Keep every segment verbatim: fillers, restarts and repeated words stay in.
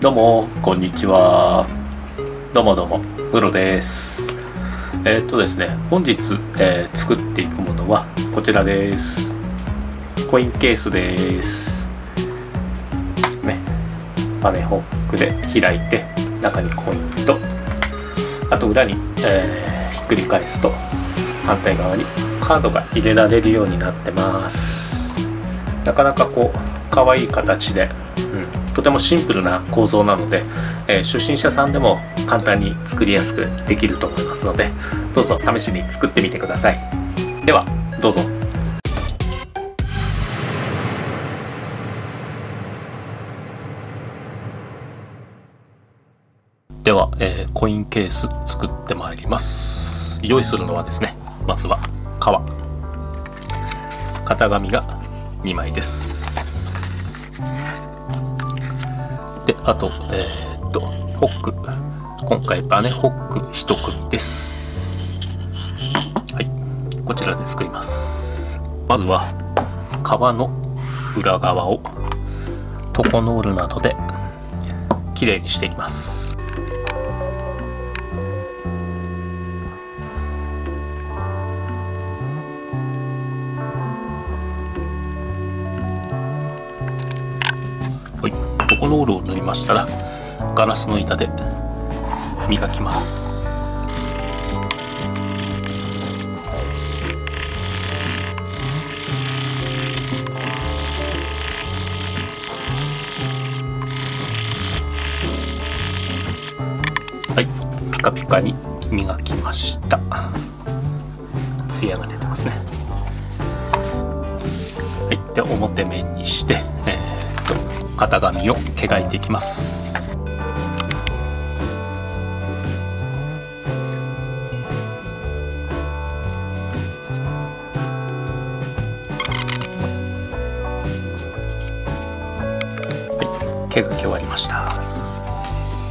どうもこんにちは。どうもどうもムロです。えー、っとですね本日、えー、作っていくものはこちらです。コインケースですね。マネーホックで開いて中にコインとあと裏に、えー、ひっくり返すと反対側にカードが入れられるようになってます。なかなかこうかわいい形で、うんとてもシンプルな構造なので、えー、初心者さんでも簡単に作りやすくできると思いますので、どうぞ試しに作ってみてください。ではどうぞ。では、えー、コインケース作ってまいります。用意するのはですね、まずは革型紙がにまいです。であと、えー、っとホック、今回バネホックいちくみです。はい、こちらで作ります。まずは革の裏側をトコノールなどできれいにしていきます。ノールを塗りましたらガラスの板で磨きます。はい、ピカピカに磨きました。ツヤが出てますね。はい、で表面にして、えー型紙を描いていきます。はい、毛が終わりました。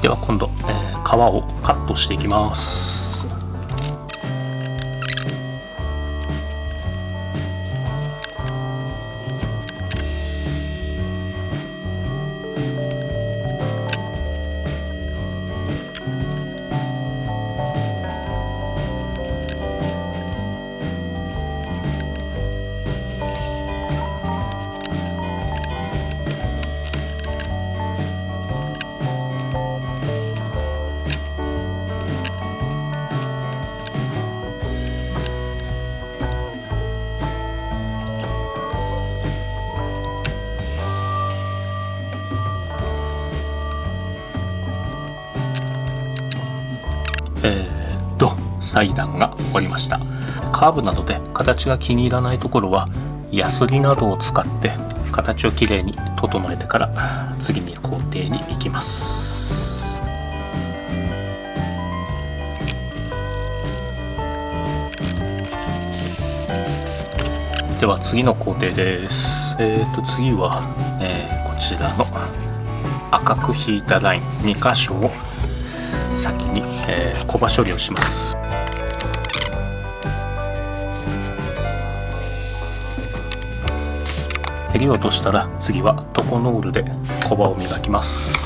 では今度、えー、革をカットしていきます。えー、っと裁断が終わりました。カーブなどで形が気に入らないところはヤスリなどを使って形をきれいに整えてから次に工程に行きます。では次の工程です。えー、っと次は、えー、こちらの赤く引いたラインにかしょを先に、えー、コバ処理をします。減り落としたら次はトコノールでコバを磨きます。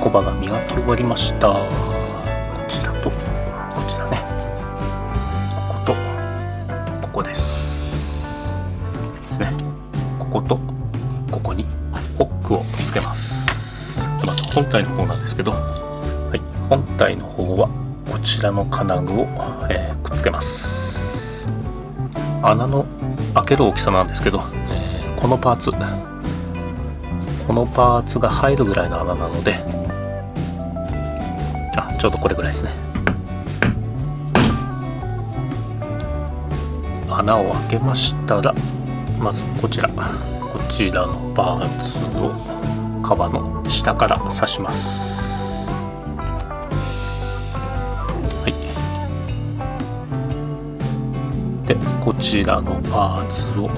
コバが磨き終わりました。こちらとこちらね、こことここですですね。こことここにホックをつけます。まず本体の方なんですけど、はい、本体の方はこちらの金具を、えー、くっつけます。穴の開ける大きさなんですけど、えー、このパーツこのパーツが入るぐらいの穴なので、あ、ちょうどこれぐらいですね。穴を開けましたら、まずこちらこちらのパーツをカバーの下から刺します。でこちらのパーツを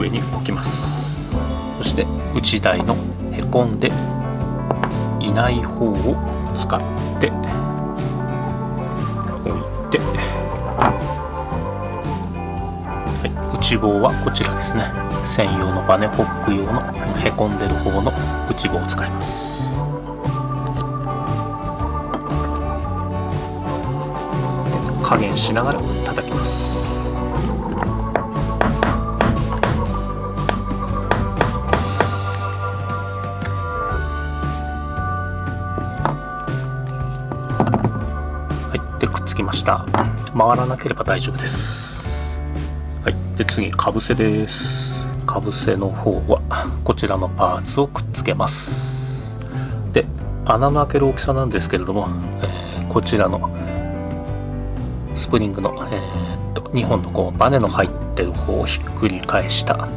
上に置きます。そして内台のへこんでいない方を使って置いて、はい、内棒はこちらですね。専用のバネホック用のへこんでる方の内棒を使います。加減しながら叩きます。はい、でくっつきました。回らなければ大丈夫です。はい、で次かぶせです。かぶせの方はこちらのパーツをくっつけます。で穴の開ける大きさなんですけれども、えー、こちらの。スプリングの、えー、っとにほんのこうバネの入ってる方をひっくり返した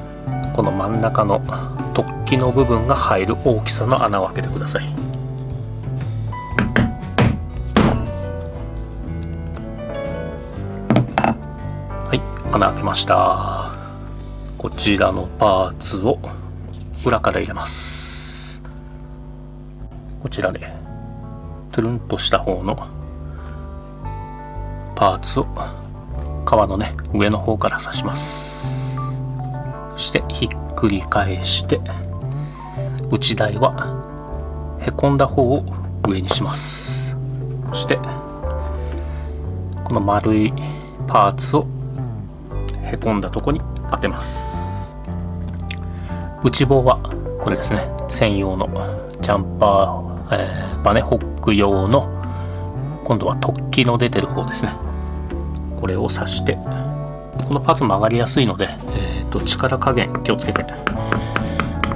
この真ん中の突起の部分が入る大きさの穴を開けてください。はい、穴開けました。こちらのパーツを裏から入れます。こちらでトゥルンとした方のパーツを皮のね上の方から刺します。そしてひっくり返して内台はへこんだ方を上にします。そしてこの丸いパーツをへこんだとこに当てます。内棒はこれですね。専用のジャンパー、えー、バネホック用の今度は突起の出てる方ですね。これを刺して、このパーツ曲がりやすいので、えーと、力加減気をつけて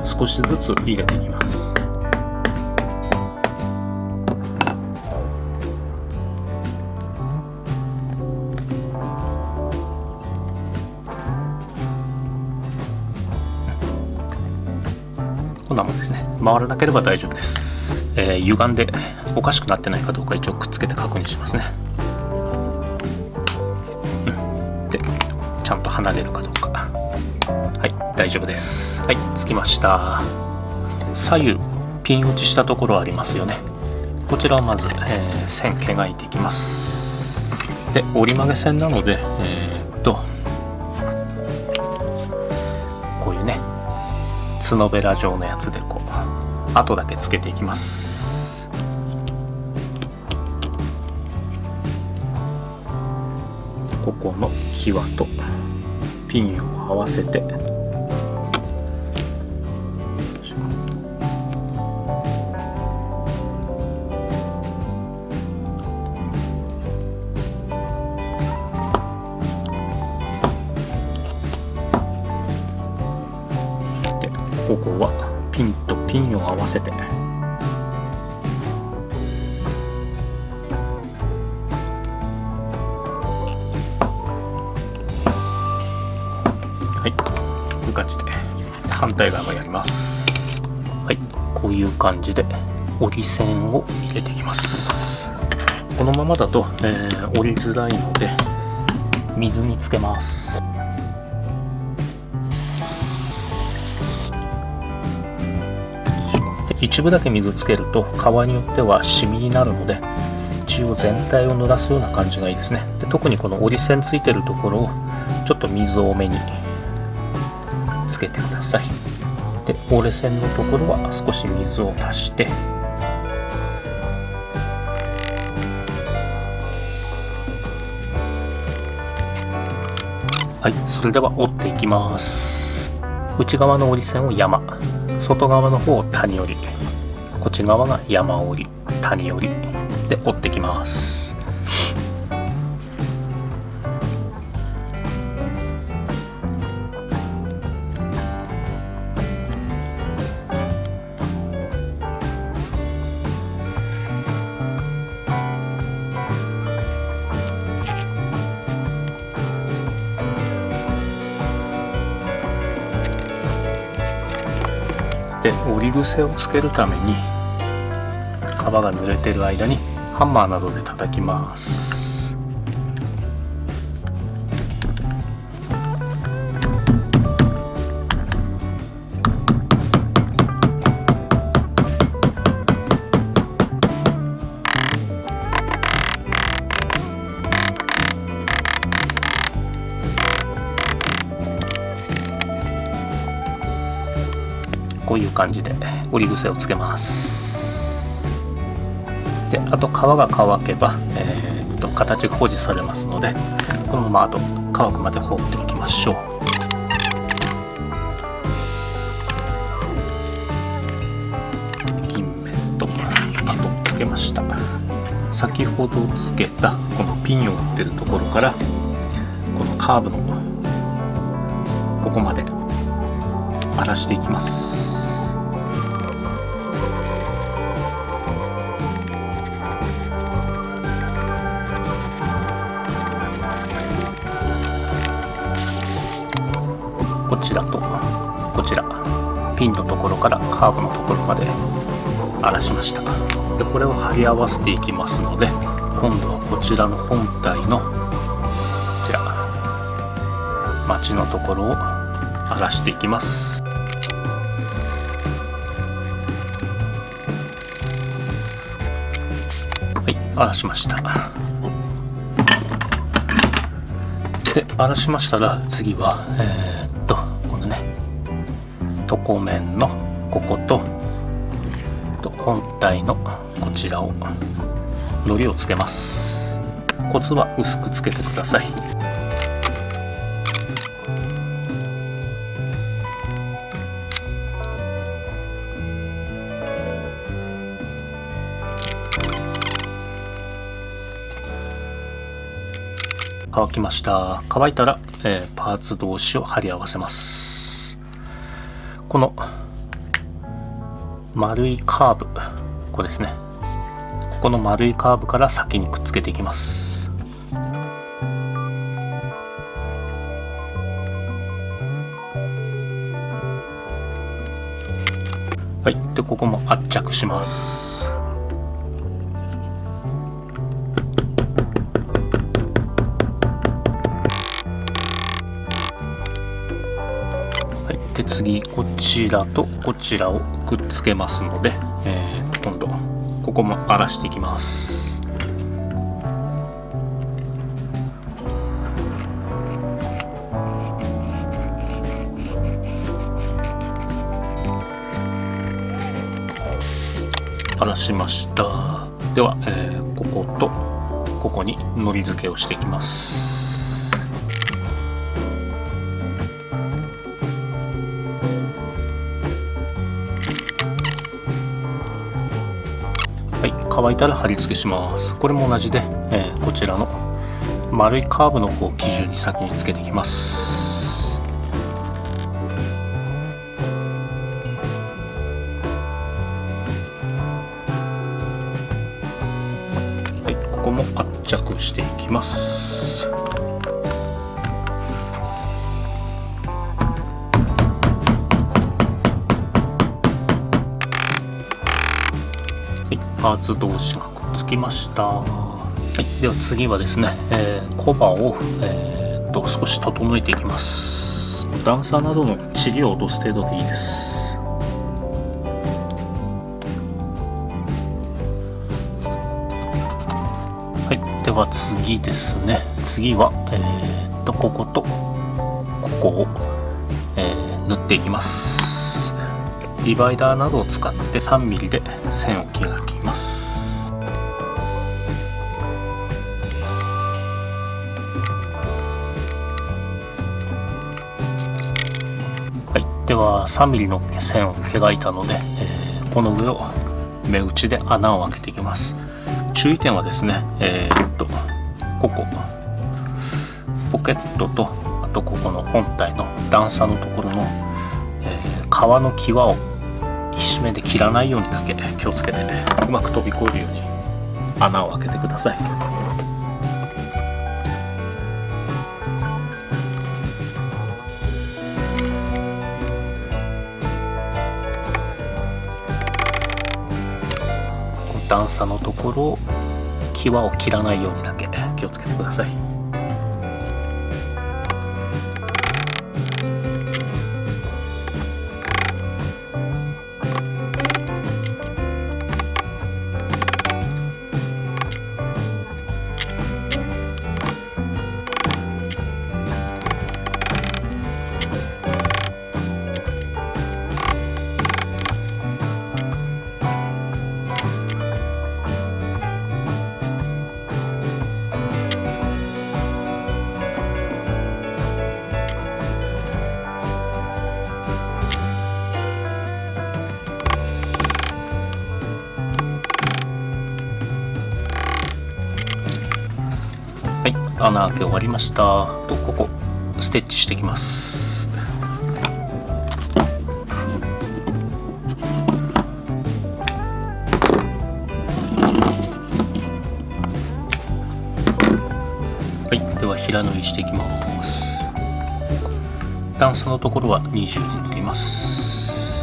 少しずつ入れていきます。こんなもんですね。回らなければ大丈夫です。えー、歪んでおかしくなってないかどうか一応くっつけて確認しますね。でちゃんと離れるかどうか。はい、大丈夫です。はい、つきました。左右ピン打ちしたところありますよね。こちらをまず、えー、線描いていきます。で折り曲げ線なので、えー、っとこういうね角べら状のやつでこう跡だけつけていきます。ここの際とピンを合わせて、でここはピンとピンを合わせて。反対側もやります。はい、こういう感じで折り線を入れていきます。このままだと、えー、折りづらいので水につけます。で一部だけ水つけると革によってはシミになるので一応全体を濡らすような感じがいいですね。で特にこの折り線ついてるところをちょっと水多めにつけてください。で折れ線のところは少し水を足して、はい、それでは折っていきます。内側の折り線を山、外側の方を谷折り、こっち側が山折り谷折りで折っていきます。で折り癖をつけるために皮が濡れてる間にハンマーなどで叩きます。こういう感じで折り癖をつけます。であと皮が乾けば、えー、っと形が保持されますので、このままあと乾くまで放っておきましょう。ました先ほどつけたこのピンを打ってるところからこのカーブのここまで荒らしていきます。こちらとこちらピンのところからカーブのところまで荒らしました。でこれを貼り合わせていきますので、今度はこちらの本体のこちら町のところを荒らしていきます。はい、荒らしました。で荒らしましたら次はえー、っとこのね床面のここと本体のこちらを糊をつけます。コツは薄くつけてください。乾きました。乾いたら、えー、パーツ同士を貼り合わせます。この丸いカーブ、ここですね、ここの丸いカーブから先にくっつけていきます。はい、でここも圧着します。はい、で次こちらとこちらをくっつけますので、えー、今度ここも荒らしていきます。荒らしました。では、えー、こことここにのり付けをしていきます。乾いたら貼り付けします。これも同じで、えー、こちらの丸いカーブの方を基準に先につけていきます。はい、ここも圧着していきます。パーツ同士がくっつきました。はい、では次はですね、えー、コバを、えー、と少し整えていきます。段差などの塵を落とす程度でいいです。はい、では次ですね、次は、えー、とこことここを、えー、塗っていきます。ディバイダーなどを使ってさんミリで線を描きます。はい、ではさんミリの線を描いたので、えー、この上を目打ちで穴を開けていきます。注意点はですね、えー、っとここポケットとあとここの本体の段差のところの、えー、革の際をひしめで切らないようにだけ気をつけて、ね、うまく飛び越えるように穴を開けてください。段差のところを際を切らないようにだけ気をつけてください。穴開け終わりましたと、ここステッチしていきます。平縫いしていきます。段差のところはにじゅうで縫っています。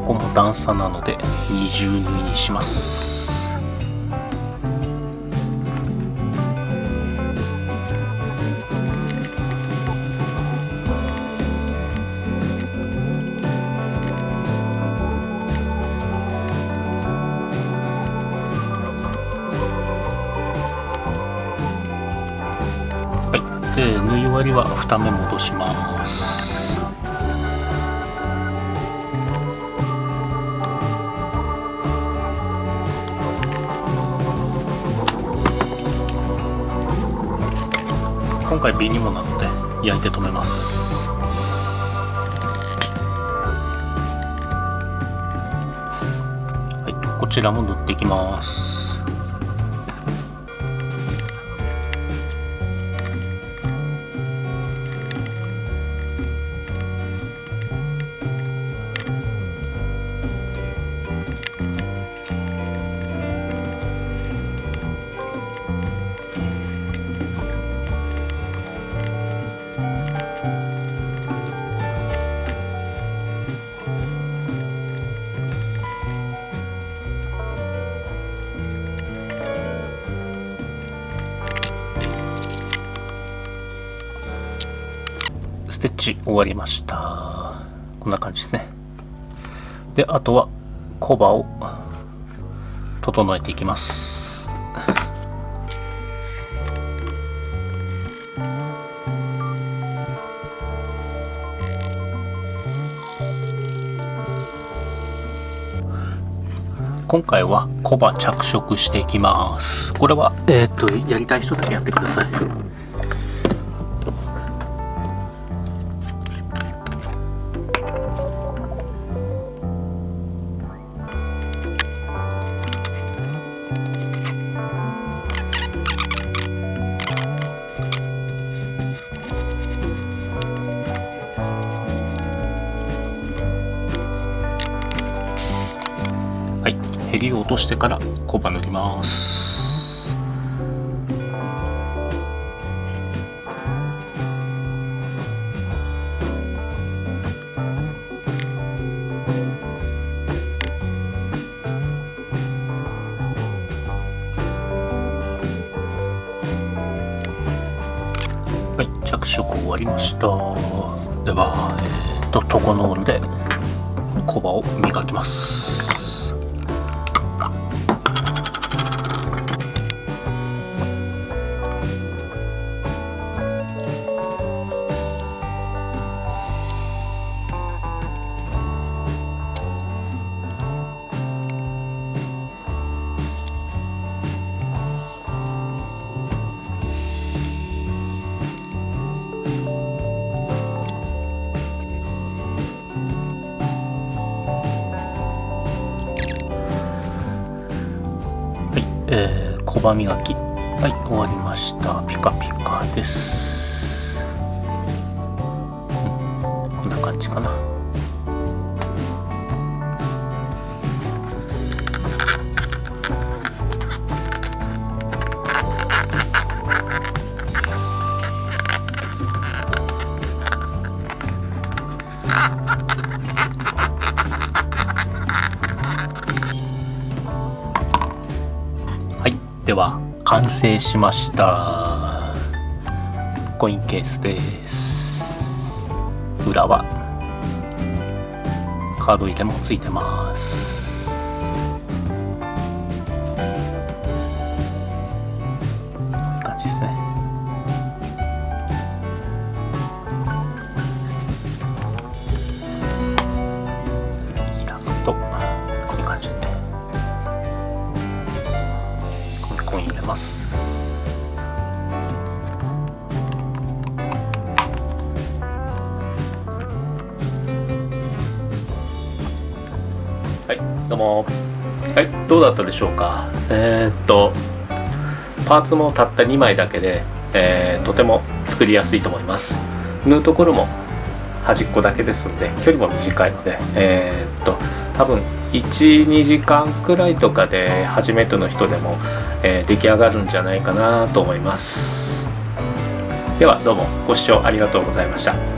ここも段差なので二重縫いにします。で縫い終わりはふため戻します。今回紅芋なので焼いて留めます。はい、こちらも縫っていきます。ステッチ終わりました。こんな感じですね。で、あとはコバを整えていきます。今回はコバ着色していきます。これはえーっとやりたい人だけやってください。襟を落としてからコバ塗ります。はい、着色終わりました。では、えー、っとトコノールでコバを磨きます。えー、小歯磨き、はい、終わりました。ピカピカです、うん、こんな感じかな。では完成しました。コインケースです。裏はカード入れもついてます。いい感じですね。開くとこういう感じですね。コイン入れます。どうも。はい、どうだったでしょうか。えー、っとパーツもたったにまいだけで、えー、とても作りやすいと思います。縫うところも端っこだけですので、距離も短いので、えー、っと多分いち、にじかんくらいとかで初めての人でも、えー、出来上がるんじゃないかなと思います。ではどうもご視聴ありがとうございました。